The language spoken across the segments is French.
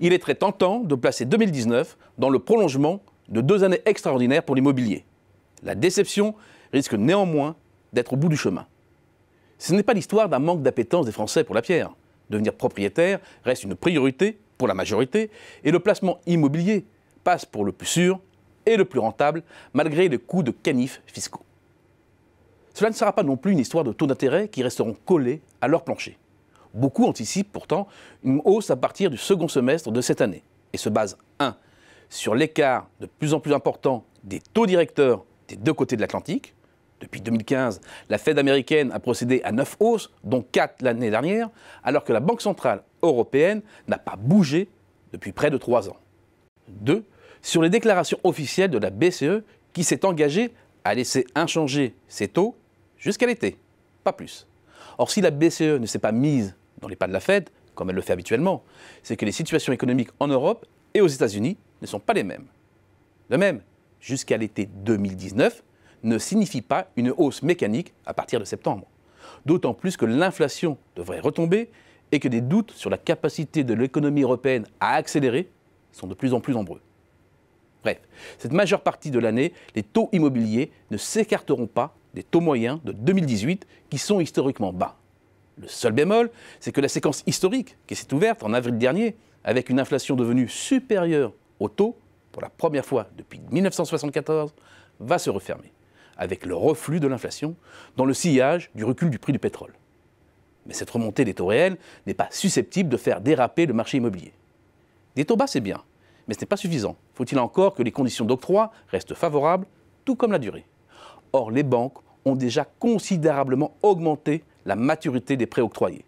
il est très tentant de placer 2019 dans le prolongement de 2 années extraordinaires pour l'immobilier. La déception risque néanmoins d'être au bout du chemin. Ce n'est pas l'histoire d'un manque d'appétence des Français pour la pierre. Devenir propriétaire reste une priorité pour la majorité et le placement immobilier passe pour le plus sûr et le plus rentable malgré les coûts de canif fiscaux. Cela ne sera pas non plus une histoire de taux d'intérêt qui resteront collés à leur plancher. Beaucoup anticipent pourtant une hausse à partir du second semestre de cette année et se basent 1. Sur l'écart de plus en plus important des taux directeurs des deux côtés de l'Atlantique. Depuis 2015, la Fed américaine a procédé à 9 hausses, dont 4 l'année dernière, alors que la Banque centrale européenne n'a pas bougé depuis près de 3 ans. 2. Sur les déclarations officielles de la BCE qui s'est engagée à laisser inchangés ses taux jusqu'à l'été, pas plus. Or, si la BCE ne s'est pas mise dans les pas de la Fed, comme elle le fait habituellement, c'est que les situations économiques en Europe et aux États-Unis ne sont pas les mêmes. De même, jusqu'à l'été 2019, ne signifie pas une hausse mécanique à partir de septembre. D'autant plus que l'inflation devrait retomber et que des doutes sur la capacité de l'économie européenne à accélérer sont de plus en plus nombreux. Bref, cette majeure partie de l'année, les taux immobiliers ne s'écarteront pas des taux moyens de 2018 qui sont historiquement bas. Le seul bémol, c'est que la séquence historique qui s'est ouverte en avril dernier, avec une inflation devenue supérieure au taux, pour la première fois depuis 1974, va se refermer, avec le reflux de l'inflation dans le sillage du recul du prix du pétrole. Mais cette remontée des taux réels n'est pas susceptible de faire déraper le marché immobilier. Des taux bas, c'est bien, mais ce n'est pas suffisant. Faut-il encore que les conditions d'octroi restent favorables, tout comme la durée. Or, les banques ont déjà considérablement augmenté la maturité des prêts octroyés.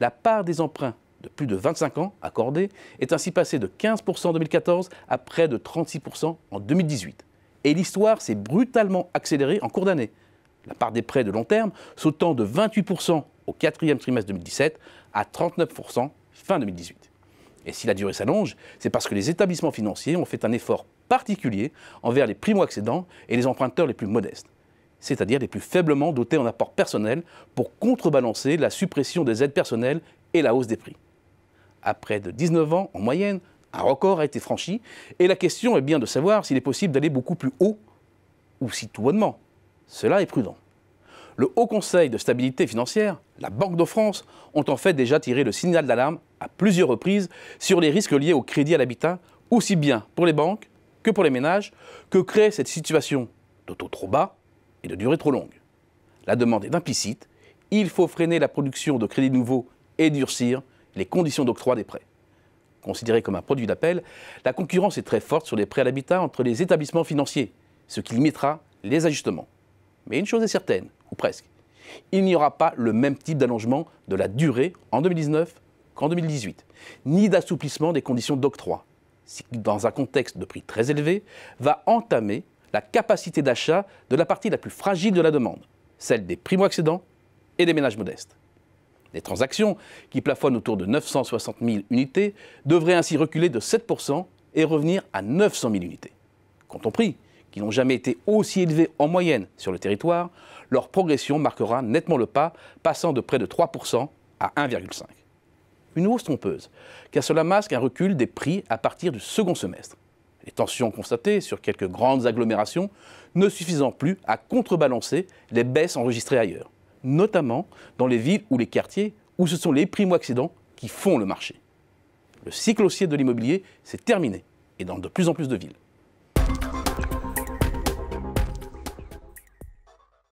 La part des emprunts de plus de 25 ans accordés est ainsi passée de 15% en 2014 à près de 36% en 2018. Et l'histoire s'est brutalement accélérée en cours d'année. La part des prêts de long terme sautant de 28% au 4e trimestre 2017 à 39% fin 2018. Et si la durée s'allonge, c'est parce que les établissements financiers ont fait un effort particulier envers les primo-accédants et les emprunteurs les plus modestes, c'est-à-dire les plus faiblement dotés en apport personnel pour contrebalancer la suppression des aides personnelles et la hausse des prix. À près de 19 ans, en moyenne, un record a été franchi et la question est bien de savoir s'il est possible d'aller beaucoup plus haut ou si tout bonnement. Cela est prudent. Le Haut Conseil de stabilité financière, la Banque de France, ont en fait déjà tiré le signal d'alarme à plusieurs reprises sur les risques liés au crédit à l'habitat, aussi bien pour les banques que pour les ménages, que crée cette situation de taux trop bas et de durée trop longue. La demande est implicite, il faut freiner la production de crédits nouveaux et durcir les conditions d'octroi des prêts. Considérée comme un produit d'appel, la concurrence est très forte sur les prêts à l'habitat entre les établissements financiers, ce qui limitera les ajustements. Mais une chose est certaine, ou presque, il n'y aura pas le même type d'allongement de la durée en 2019 qu'en 2018, ni d'assouplissement des conditions d'octroi, ce qui, dans un contexte de prix très élevé, va entamer la capacité d'achat de la partie la plus fragile de la demande, celle des primo-accédants et des ménages modestes. Les transactions, qui plafonnent autour de 960 000 unités, devraient ainsi reculer de 7% et revenir à 900 000 unités. Quant aux prix, qui n'ont jamais été aussi élevés en moyenne sur le territoire, leur progression marquera nettement le pas, passant de près de 3% à 1,5%. Une hausse trompeuse, car cela masque un recul des prix à partir du second semestre. Les tensions constatées sur quelques grandes agglomérations ne suffisant plus à contrebalancer les baisses enregistrées ailleurs, notamment dans les villes ou les quartiers où ce sont les primo-accédants qui font le marché. Le cycle haussier de l'immobilier s'est terminé, et dans de plus en plus de villes.